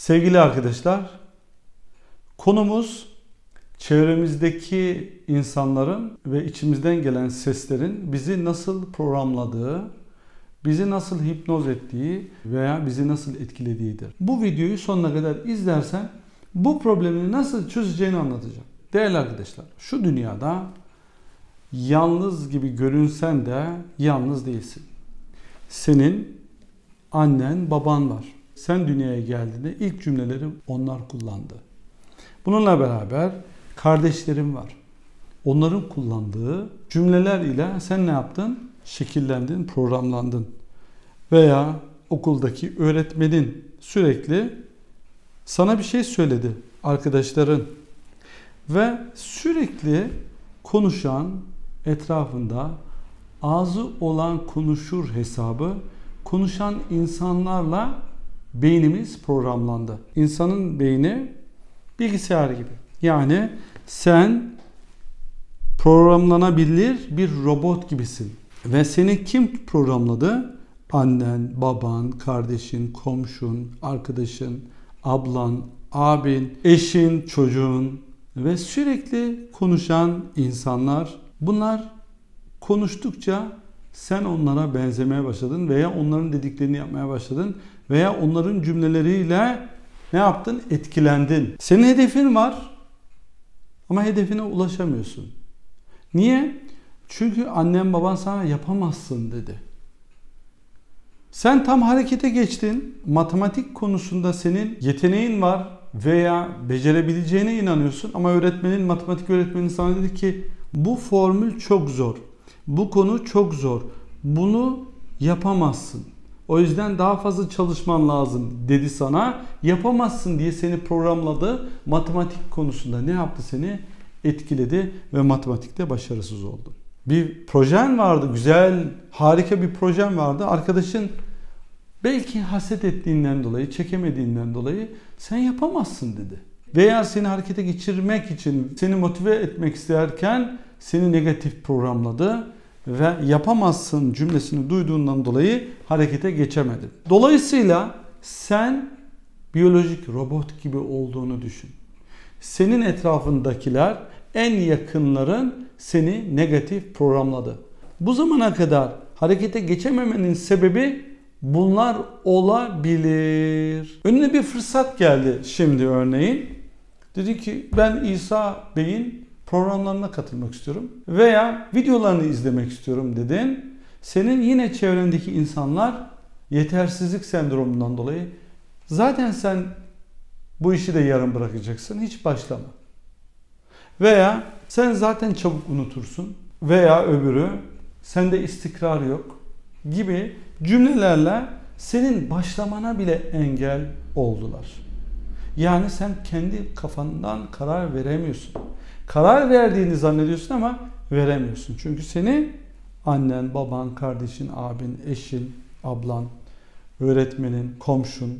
Sevgili arkadaşlar, konumuz çevremizdeki insanların ve içimizden gelen seslerin bizi nasıl programladığı, bizi nasıl hipnoz ettiği veya bizi nasıl etkilediğidir. Bu videoyu sonuna kadar izlersen bu problemini nasıl çözeceğini anlatacağım. Değerli arkadaşlar, şu dünyada yalnız gibi görünsen de yalnız değilsin. Senin annen, baban var. Sen dünyaya geldiğinde ilk cümleleri onlar kullandı. Bununla beraber kardeşlerim var. Onların kullandığı cümleler ile sen ne yaptın? Şekillendin, programlandın. Veya okuldaki öğretmenin sürekli sana bir şey söyledi, arkadaşların. Ve sürekli konuşan, etrafında ağzı olan konuşur hesabı konuşan insanlarla beynimiz programlandı. İnsanın beyni bilgisayar gibi. Yani sen programlanabilir bir robot gibisin. Ve seni kim programladı? Annen, baban, kardeşin, komşun, arkadaşın, ablan, abin, eşin, çocuğun ve sürekli konuşan insanlar. Bunlar konuştukça sen onlara benzemeye başladın veya onların dediklerini yapmaya başladın veya onların cümleleriyle ne yaptın? Etkilendin. Senin hedefin var ama hedefine ulaşamıyorsun. Niye? Çünkü annen baban sana yapamazsın dedi. Sen tam harekete geçtin. Matematik konusunda senin yeteneğin var veya becerebileceğine inanıyorsun ama öğretmenin, matematik öğretmenin sana dedi ki bu formül çok zor. Bu konu çok zor. Bunu yapamazsın. O yüzden daha fazla çalışman lazım dedi sana. Yapamazsın diye seni programladı. Matematik konusunda ne yaptı seni? Etkiledi ve matematikte başarısız oldun. Bir projen vardı. Güzel, harika bir projen vardı. Arkadaşın belki haset ettiğinden dolayı, çekemediğinden dolayı sen yapamazsın dedi. Veya seni harekete geçirmek için, seni motive etmek isterken seni negatif programladı ve yapamazsın cümlesini duyduğundan dolayı harekete geçemedi. Dolayısıyla sen biyolojik robot gibi olduğunu düşün. Senin etrafındakiler, en yakınların seni negatif programladı. Bu zamana kadar harekete geçememenin sebebi bunlar olabilir. Önüne bir fırsat geldi şimdi örneğin. Dedi ki ben İsa Bey'in programlarına katılmak istiyorum veya videolarını izlemek istiyorum dedin. Senin yine çevrendeki insanlar yetersizlik sendromundan dolayı zaten sen bu işi de yarım bırakacaksın, hiç başlama. Veya sen zaten çabuk unutursun veya öbürü sende istikrar yok gibi cümlelerle senin başlamana bile engel oldular. Yani sen kendi kafandan karar veremiyorsun. Karar verdiğini zannediyorsun ama veremiyorsun. Çünkü seni annen, baban, kardeşin, abin, eşin, ablan, öğretmenin, komşun,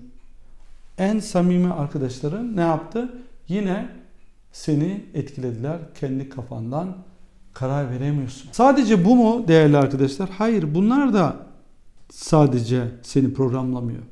en samimi arkadaşların ne yaptı? Yine seni etkilediler. Kendi kafandan karar veremiyorsun. Sadece bu mu değerli arkadaşlar? Hayır, bunlar da sadece seni programlamıyor.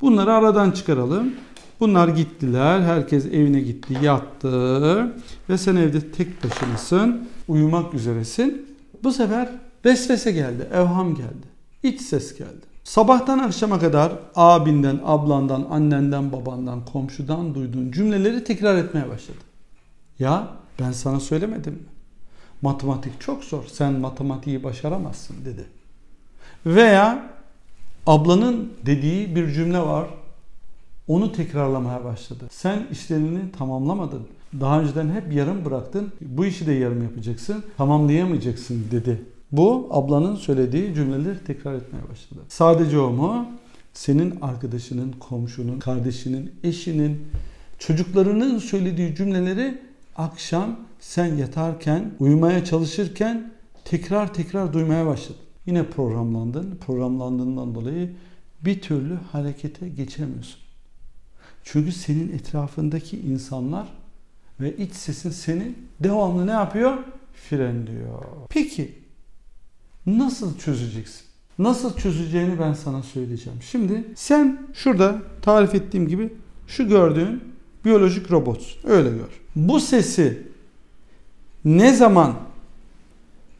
Bunları aradan çıkaralım. Bunlar gittiler. Herkes evine gitti, yattı. Ve sen evde tek başınasın. Uyumak üzeresin. Bu sefer vesvese geldi. Evham geldi. İç ses geldi. Sabahtan akşama kadar abinden, ablandan, annenden, babandan, komşudan duyduğun cümleleri tekrar etmeye başladı. Ya ben sana söylemedim mi? Matematik çok zor. Sen matematiği başaramazsın dedi. Veya ablanın dediği bir cümle var. Onu tekrarlamaya başladı. Sen işlerini tamamlamadın. Daha önceden hep yarım bıraktın. Bu işi de yarım yapacaksın. Tamamlayamayacaksın dedi. Bu ablanın söylediği cümleleri tekrar etmeye başladı. Sadece o mu? Senin arkadaşının, komşunun, kardeşinin, eşinin, çocuklarının söylediği cümleleri akşam sen yatarken, uyumaya çalışırken tekrar duymaya başladın. Yine programlandın. Programlandığından dolayı bir türlü harekete geçemiyorsun. Çünkü senin etrafındaki insanlar ve iç sesin seni devamlı ne yapıyor? Frenliyor. Peki nasıl çözeceksin? Nasıl çözeceğini ben sana söyleyeceğim. Şimdi sen şurada tarif ettiğim gibi Şu gördüğün biyolojik robot. Öyle gör. Bu sesi ne zaman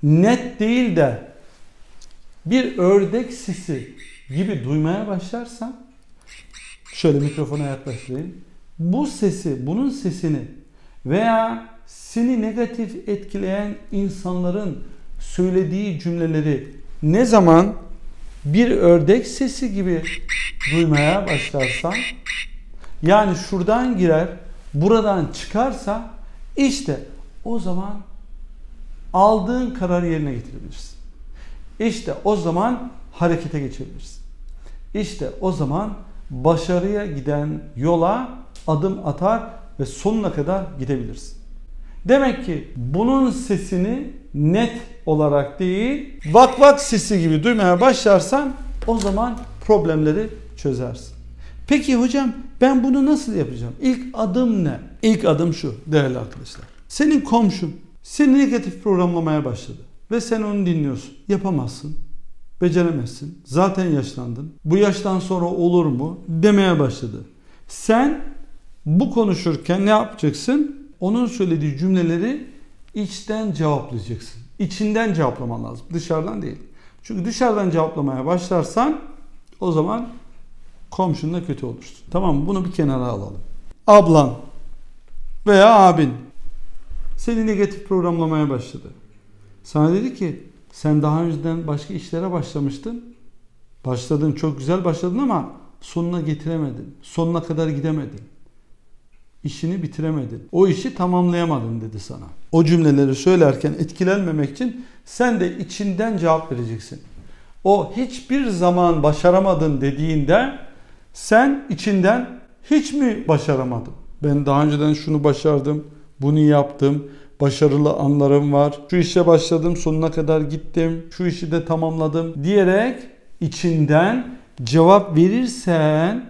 net değil de bir ördek sesi gibi duymaya başlarsan, şöyle mikrofona yaklaştırayım. Bu sesi, bunun sesini veya seni negatif etkileyen insanların söylediği cümleleri ne zaman bir ördek sesi gibi duymaya başlarsan, yani şuradan girer, buradan çıkarsa, işte o zaman aldığın kararı yerine getirebilirsin. İşte o zaman harekete geçebilirsin. İşte o zaman başarıya giden yola adım atar ve sonuna kadar gidebilirsin. Demek ki bunun sesini net olarak değil, vak vak sesi gibi duymaya başlarsan o zaman problemleri çözersin. Peki hocam ben bunu nasıl yapacağım? İlk adım ne? İlk adım şu değerli arkadaşlar. Senin komşun seni negatif programlamaya başladı ve sen onu dinliyorsun. Yapamazsın, beceremezsin, zaten yaşlandın, bu yaştan sonra olur mu demeye başladı. Sen bu konuşurken ne yapacaksın? Onun söylediği cümleleri içten cevaplayacaksın. İçinden cevaplaman lazım, dışarıdan değil. Çünkü dışarıdan cevaplamaya başlarsan o zaman komşunla kötü olursun. Tamam, bunu bir kenara alalım. Ablan veya abin seni negatif programlamaya başladı. Sana dedi ki sen daha önceden başka işlere başlamıştın. Başladın, çok güzel başladın ama sonuna getiremedin. Sonuna kadar gidemedin. İşini bitiremedin. O işi tamamlayamadın dedi sana. O cümleleri söylerken etkilenmemek için sen de içinden cevap vereceksin. O hiçbir zaman başaramadın dediğinde sen içinden hiç mi başaramadım? Ben daha önceden şunu başardım, bunu yaptım, başarılı anlarım var, şu işe başladım, sonuna kadar gittim, şu işi de tamamladım diyerek içinden cevap verirsen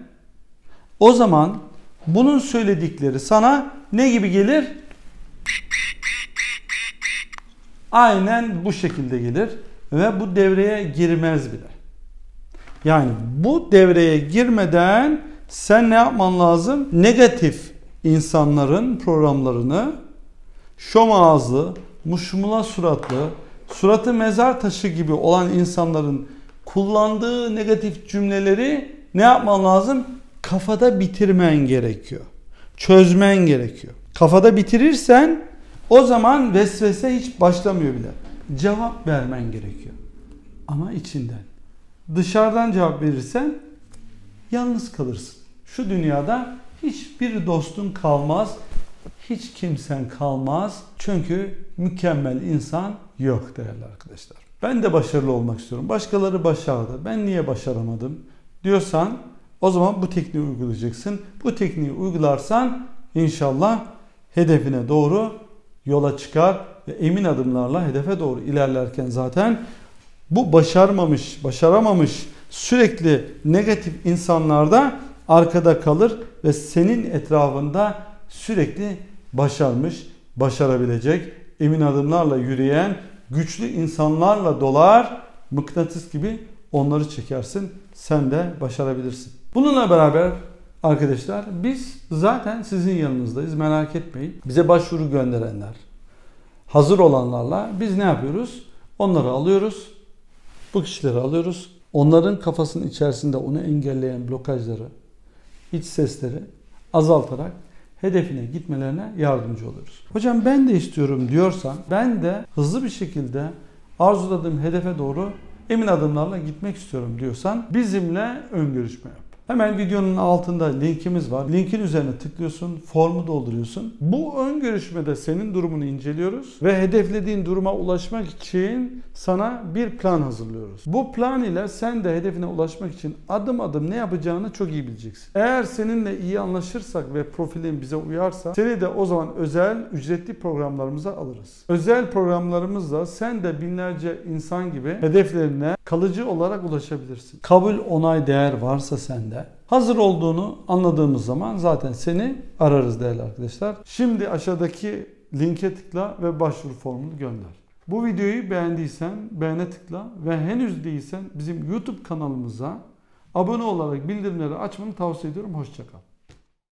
o zaman bunun söyledikleri sana ne gibi gelir? Aynen bu şekilde gelir ve bu devreye girmez bile. Yani bu devreye girmeden sen ne yapman lazım? Negatif insanların programlarını şom ağızlı, muşmula suratlı, suratı mezar taşı gibi olan insanların kullandığı negatif cümleleri ne yapman lazım? Kafada bitirmen gerekiyor. Çözmen gerekiyor. Kafada bitirirsen o zaman vesvese hiç başlamıyor bile. Cevap vermen gerekiyor. Ama içinden. Dışarıdan cevap verirsen yalnız kalırsın. Şu dünyada hiçbir dostun kalmaz. Hiç kimsen kalmaz. Çünkü mükemmel insan yok değerli arkadaşlar. Ben de başarılı olmak istiyorum. Başkaları başardı. Ben niye başaramadım diyorsan o zaman bu tekniği uygulayacaksın. Bu tekniği uygularsan inşallah hedefine doğru yola çıkar ve emin adımlarla hedefe doğru ilerlerken zaten bu başarmamış, başaramamış sürekli negatif insanlar da arkada kalır ve senin etrafında sürekli başarmış, başarabilecek, emin adımlarla yürüyen, güçlü insanlarla dolar, mıknatıs gibi onları çekersin. Sen de başarabilirsin. Bununla beraber arkadaşlar biz zaten sizin yanınızdayız. Merak etmeyin. Bize başvuru gönderenler, hazır olanlarla biz ne yapıyoruz? Onları alıyoruz. Bu kişileri alıyoruz. Onların kafasının içerisinde onu engelleyen blokajları, iç sesleri azaltarak hedefine gitmelerine yardımcı oluyoruz. Hocam ben de istiyorum diyorsan ben de hızlı bir şekilde arzuladığım hedefe doğru emin adımlarla gitmek istiyorum diyorsan bizimle ön görüşme yap. Hemen videonun altında linkimiz var. Linkin üzerine tıklıyorsun, formu dolduruyorsun. Bu ön görüşmede senin durumunu inceliyoruz ve hedeflediğin duruma ulaşmak için sana bir plan hazırlıyoruz. Bu plan ile sen de hedefine ulaşmak için adım adım ne yapacağını çok iyi bileceksin. Eğer seninle iyi anlaşırsak ve profilin bize uyarsa seni de o zaman özel ücretli programlarımıza alırız. Özel programlarımızla sen de binlerce insan gibi hedeflerine kalıcı olarak ulaşabilirsin. Kabul onay değer varsa sende. Hazır olduğunu anladığımız zaman zaten seni ararız değerli arkadaşlar. Şimdi aşağıdaki linke tıkla ve başvuru formunu gönder. Bu videoyu beğendiysen beğene tıkla ve henüz değilsen bizim YouTube kanalımıza abone olarak bildirimleri açmanı tavsiye ediyorum. Hoşça kal.